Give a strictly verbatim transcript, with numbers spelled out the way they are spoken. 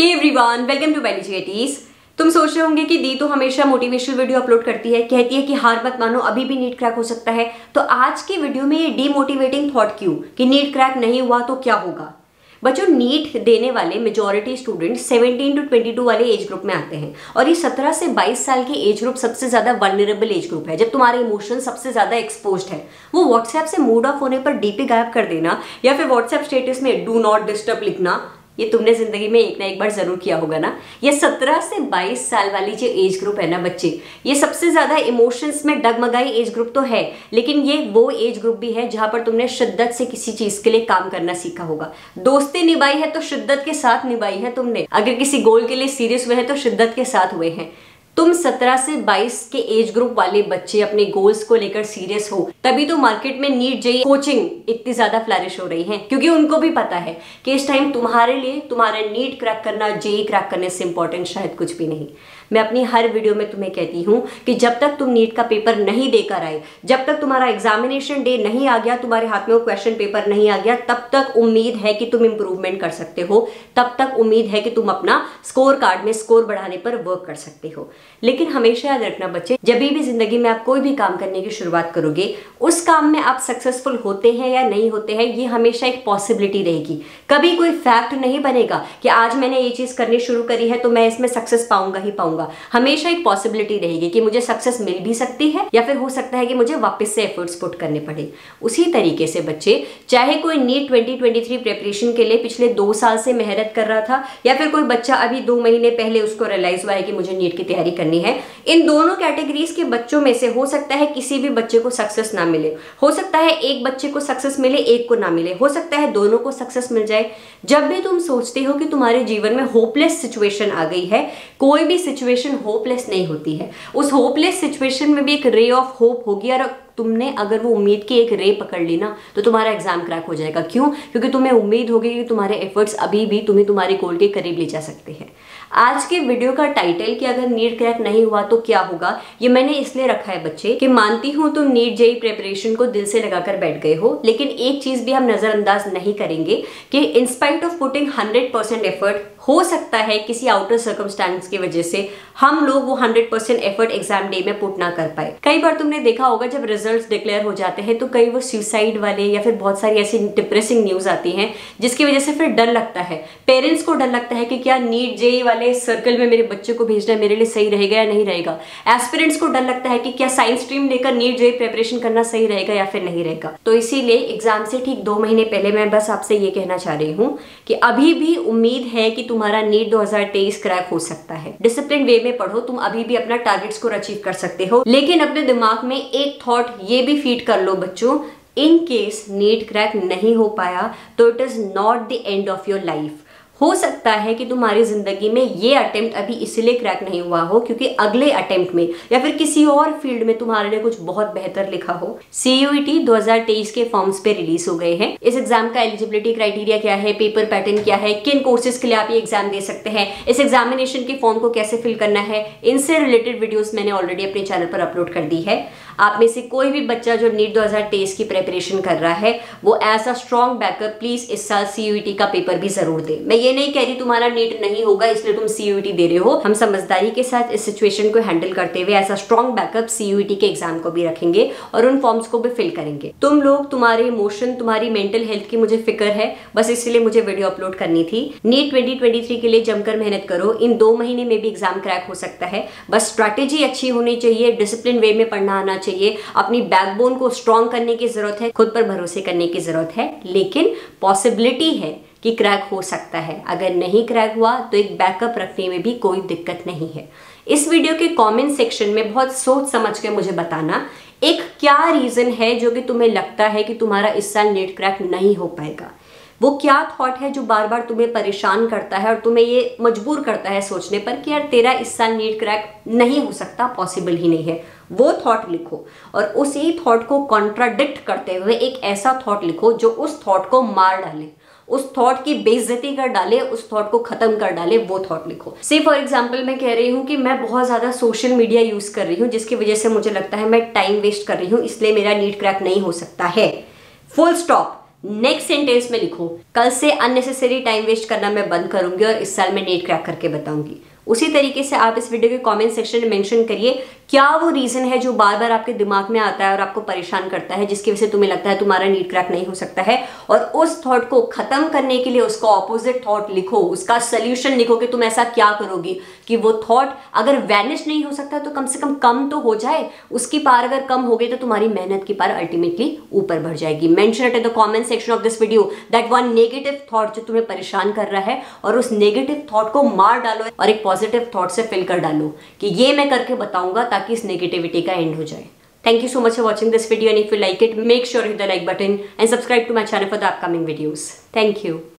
Hey everyone, welcome to biology at ease. तुम सोच रहे होंगे कि दी तो हमेशा मोटिवेशनल वीडियो अपलोड करती है, कहती है कि हार मत मानो, अभी भी नीट क्रैक हो सकता है। तो आज की वीडियो में ये डीमोटिवेटिंग थॉट क्यों कि नीट क्रैक नहीं हुआ तो क्या होगा। बच्चों, नीट देने वाले मेजॉरिटी स्टूडेंट्स सत्रह टू बाईस वाले एज ग्रुप में आते हैं और ये सत्रह से बाईस साल के एज ग्रुप सबसे ज़्यादा वल्नरेबल एज ग्रुप है, जब तुम्हारे इमोशन सबसे ज़्यादा एक्सपोज्ड है। वो व्हाट्सएप से मूड ऑफ होने पर डीपी गायब कर देना या फिर व्हाट्सएप स्टेटस में डू नॉट डिस्टर्ब लिखना, ये तुमने जिंदगी में एक ना एक बार जरूर किया होगा ना। ये सत्रह से बाईस साल वाली जो एज ग्रुप है ना बच्चे, ये सबसे ज्यादा इमोशंस में डगमगाई एज ग्रुप तो है, लेकिन ये वो एज ग्रुप भी है जहां पर तुमने शिद्दत से किसी चीज के लिए काम करना सीखा होगा। दोस्ती निभाई है तो शिद्दत के साथ निभाई है तुमने, अगर किसी गोल के लिए सीरियस हुए हैं तो शिद्दत के साथ हुए हैं। तुम सत्रह से बाईस के एज ग्रुप वाले बच्चे अपने गोल्स को लेकर सीरियस हो, तभी तो मार्केट में नीट जेई कोचिंग इतनी ज्यादा फ्लैरिश हो रही है, क्योंकि उनको भी पता है कि इस टाइम तुम्हारे लिए तुम्हारा नीट क्रैक करना जेई क्रैक करने से इंपॉर्टेंट शायद कुछ भी नहीं। मैं अपनी हर वीडियो में तुम्हें कहती हूँ कि जब तक तुम नीट का पेपर नहीं देकर आए, जब तक तुम्हारा एग्जामिनेशन डे नहीं आ गया, तुम्हारे हाथ में वो क्वेश्चन पेपर नहीं आ गया, तब तक उम्मीद है कि तुम इम्प्रूवमेंट कर सकते हो, तब तक उम्मीद है कि तुम अपना स्कोर कार्ड में स्कोर बढ़ाने पर वर्क कर सकते हो। लेकिन हमेशा याद रखना बच्चे, जब भी जिंदगी में आप कोई भी काम करने की शुरुआत करोगे, उस काम में आप सक्सेसफुल होते हैं या नहीं होते हैं, ये हमेशा एक पॉसिबिलिटी रहेगी। कभी कोई फैक्ट नहीं बनेगा कि आज मैंने ये चीज करनी शुरू करी है तो मैं इसमें सक्सेस पाऊंगा ही पाऊंगा। हमेशा एक पॉसिबिलिटी रहेगी कि मुझे सक्सेस मिल भी सकती है या फिर हो सकता है कि मुझे वापस से एफर्ट्स पुट करने पड़े। उसी तरीके से बच्चे, चाहे कोई NEET twenty twenty three preparation के लिए पिछले दो साल से मेहनत कर रहा था या फिर कोई बच्चा अभी दो महीने पहले उसको रियलाइज हुआ है कि मुझे नीट की तैयारी करनी है, इन दोनों कैटेगरीज के बच्चों में से हो सकता है किसी भी बच्चे को सक्सेस ना मिले, हो सकता है एक बच्चे को सक्सेस मिले एक को ना मिले, हो सकता है दोनों को सक्सेस मिल जाए। जब भी तुम सोचते हो कि तुम्हारे जीवन में होपलेस सिचुएशन आ गई है, कोई भी सिचुएशन होपलेस नहीं होती है, उस होपलेस सिचुएशन में भी एक रे ऑफ होप होगी और तुमने अगर वो उम्मीद की एक रे पकड़ ली ना तो तुम्हारा एग्जाम क्रैक हो जाएगा। क्यों? क्योंकि तुम्हें उम्मीद होगी कि तुम्हारे एफर्ट्स अभी भी तुम्हें तुम्हारे गोल के करीब ले जा सकते हैं। आज के वीडियो का टाइटल कि अगर नीट क्रैक नहीं हुआ तो क्या होगा, ये मैंने इसलिए रखा है बच्चे कि मानती हूँ तुम नीट जेई प्रिपरेशन को दिल से लगाकर बैठ गए हो, लेकिन एक चीज भी हम नजरअंदाज नहीं करेंगे कि in spite of putting hundred percent effort, हो सकता है किसी आउटर सर्कमस्टांस की वजह से हम लोग वो hundred percent effort exam day में पुट ना कर पाए। कई बार तुमने देखा होगा जब रिजल्ट्स डिक्लेयर हो जाते हैं तो कई वो सुसाइड वाले या फिर बहुत सारी ऐसी डिप्रेसिंग न्यूज आती हैं, जिसकी वजह से फिर डर लगता है, पेरेंट्स को डर लगता है कि क्या नीट जेई वाले सर्कल में मेरे बच्चे को भेजना मेरे लिए सही रहेगा या नहीं रहेगा। एस्पिरेंट्स को डर लगता है कि क्या साइंस स्ट्रीम लेकर नीट जेई प्रिपरेशन करना सही रहेगा या फिर नहीं रहेगा। तो इसीलिए एग्जाम से ठीक दो महीने पहले मैं बस आपसे ये कहना चाह रही हूँ कि अभी भी उम्मीद है कि तुम्हारा नीट दो हज़ार तेईस क्रैक हो सकता है। डिसिप्लिन वे में पढ़ो, तुम अभी भी अपना टारगेट्स को अचीव कर सकते हो, लेकिन अपने दिमाग में एक थॉट ये भी फीड कर लो बच्चों, इन केस नीट क्रैक नहीं हो पाया तो it is not the end of your life. हो सकता है कि तुम्हारी जिंदगी में ये अटेम्प्ट अभी इसलिए क्रैक नहीं हुआ हो क्योंकि अगले अटेम्प्ट में या फिर किसी और फील्ड में तुम्हारे लिए कुछ बहुत बेहतर लिखा हो। सीयूईटी दो हज़ार तेईस के फॉर्म्स पे रिलीज हो गए हैं। इस एग्जाम का एलिजिबिलिटी क्राइटेरिया क्या है, पेपर पैटर्न क्या है, किन कोर्सेज के लिए आप ये एग्जाम दे सकते हैं, इस एग्जामिनेशन के फॉर्म को कैसे फिल करना है, इनसे रिलेटेड वीडियोज मैंने ऑलरेडी अपने चैनल पर अपलोड कर दी है। आप में से कोई भी बच्चा जो नीट दो हज़ार तेईस की प्रेपरेशन कर रहा है, वो as a strong backup please इस साल सीयूईटी का पेपर भी जरूर दे। मैं ये नहीं कह रही तुम्हारा नीट नहीं होगा इसलिए तुम सीयूईटी दे रहे हो, हम समझदारी के साथ इस सिचुएशन को हैंडल करते हुए as a strong backup CUET के एग्जाम को भी रखेंगे और उन फॉर्म्स को भी फिल करेंगे। तुम लोग, तुम्हारे इमोशन, तुम्हारी मेंटल हेल्थ की मुझे फिक्र है, बस इसीलिए मुझे वीडियो अपलोड करनी थी। नीट दो हज़ार तेईस के लिए जमकर मेहनत करो, इन दो महीने में भी एग्जाम क्रैक हो सकता है। बस स्ट्रैटेजी अच्छी होनी चाहिए, डिसिप्लिन वे में पढ़ना आना चाहिए, अपनी बैकबोन को स्ट्रॉन्ग करने की जरूरत है, खुद पर भरोसे करने की जरूरत है, लेकिन पॉसिबिलिटी है कि क्रैक हो सकता है। अगर नहीं क्रैक हुआ तो एक बैकअप रखने में भी कोई दिक्कत नहीं है। इस वीडियो के कमेंट सेक्शन में बहुत सोच समझ के मुझे बताना एक क्या रीजन है जो कि तुम्हें लगता है कि तुम्हारा इस साल नीट क्रैक नहीं हो पाएगा। वो क्या थॉट है जो बार बार तुम्हें परेशान करता है और तुम्हें ये मजबूर करता है सोचने पर कि यार तेरा इस साल नीट क्रैक नहीं हो सकता, पॉसिबल ही नहीं है। वो थॉट लिखो और उसी थॉट को कॉन्ट्राडिक्ट करते हुए एक ऐसा थॉट लिखो जो उस थॉट को मार डाले, उस थॉट की बेइज्जती कर डाले, उस थॉट को खत्म कर डाले, वो थॉट लिखो। से फॉर एग्जाम्पल मैं कह रही हूँ कि मैं बहुत ज्यादा सोशल मीडिया यूज कर रही हूँ जिसकी वजह से मुझे लगता है मैं टाइम वेस्ट कर रही हूँ, इसलिए मेरा नीट क्रैक नहीं हो सकता है। फुल स्टॉप, नेक्स्ट सेंटेंस में लिखो कल से अननेसेसरी टाइम वेस्ट करना मैं बंद करूंगी और इस साल में नीट क्रैक करके बताऊंगी। उसी तरीके से आप इस वीडियो के कमेंट सेक्शन में मेंशन करिए क्या वो रीजन है जो बार बार आपके दिमाग में आता है और आपको परेशान करता है, जिसकी वजह से तुम्हें लगता है तुम्हारा नीट क्रैक नहीं हो सकता है। और उस थॉट को खत्म करने के लिए उसका ऑपोजिट थॉट लिखो, उसका सोल्यूशन लिखो कि तुम ऐसा क्या करोगी कि वो थॉट अगर वैनिश नहीं हो सकता तो कम से कम कम तो हो जाए, उसकी पार अगर कम हो गई तो तुम्हारी मेहनत की पार अल्टीमेटली ऊपर बढ़ जाएगी। Mention it in the comment section of this video that one negative thought जो तुम्हें परेशान कर रहा है, और उस नेगेटिव थॉट को मार डालो और एक पॉजिटिव थॉट से फिल कर डालो कि ये मैं करके बताऊंगा, ताकि इस नेगेटिविटी का एंड हो जाए। Thank you so much for watching this video and if you like it make sure hit the like button and subscribe to my channel for the upcoming videos. Thank you.